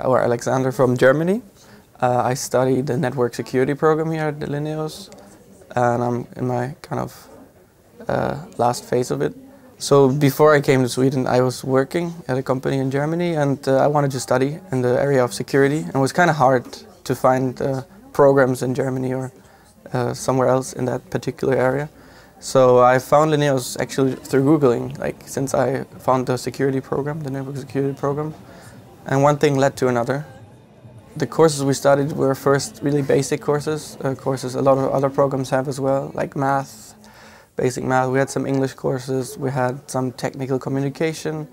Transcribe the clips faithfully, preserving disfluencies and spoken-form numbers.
or Alexander from Germany. Uh, I study the Network Security Programme here at the Linnaeus, and I'm in my kind of uh, last phase of it. So before I came to Sweden, I was working at a company in Germany, and uh, I wanted to study in the area of security, and it was kind of hard to find uh, programs in Germany or uh, somewhere else in that particular area. So I found Linnaeus actually through Googling, like since I found the security program, the Network Security Program, and one thing led to another. The courses we studied were first really basic courses, uh, courses a lot of other programs have as well, like math, basic math. We had some English courses, we had some technical communication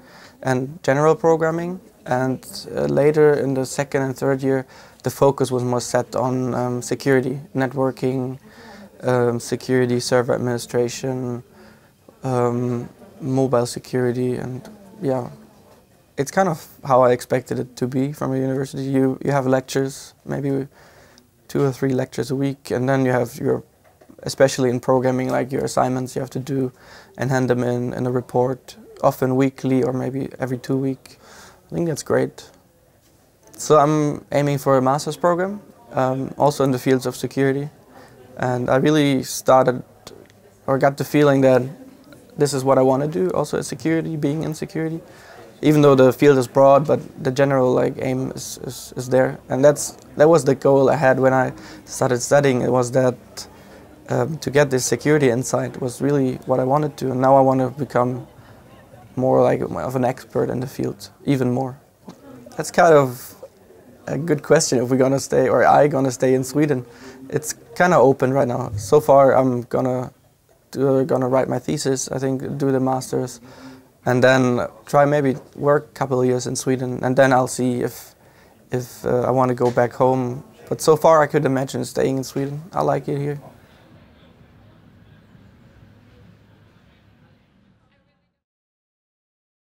and general programming. And uh, later in the second and third year, the focus was more set on um, security, networking, um, security, server administration, um, mobile security, and yeah. It's kind of how I expected it to be from a university. You, you have lectures, maybe two or three lectures a week, and then you have your, especially in programming, like your assignments you have to do and hand them in in a report, often weekly or maybe every two weeks. I think that's great. So I'm aiming for a master's program, um, also in the fields of security. And I really started, or got the feeling that this is what I want to do, also as security, being in security. Even though the field is broad, but the general like aim is, is, is there. And that's that was the goal I had when I started studying. It was that um, to get this security insight was really what I wanted to. And now I want to become more like of an expert in the field, even more. That's kind of a good question, if we're going to stay, or I going to stay in Sweden. It's kind of open right now. So far I'm going to gonna write my thesis, I think, do the master's. And then try maybe work a couple of years in Sweden, and then I'll see if if uh, I want to go back home. But so far I could imagine staying in Sweden. I like it here.